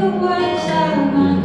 不会下马。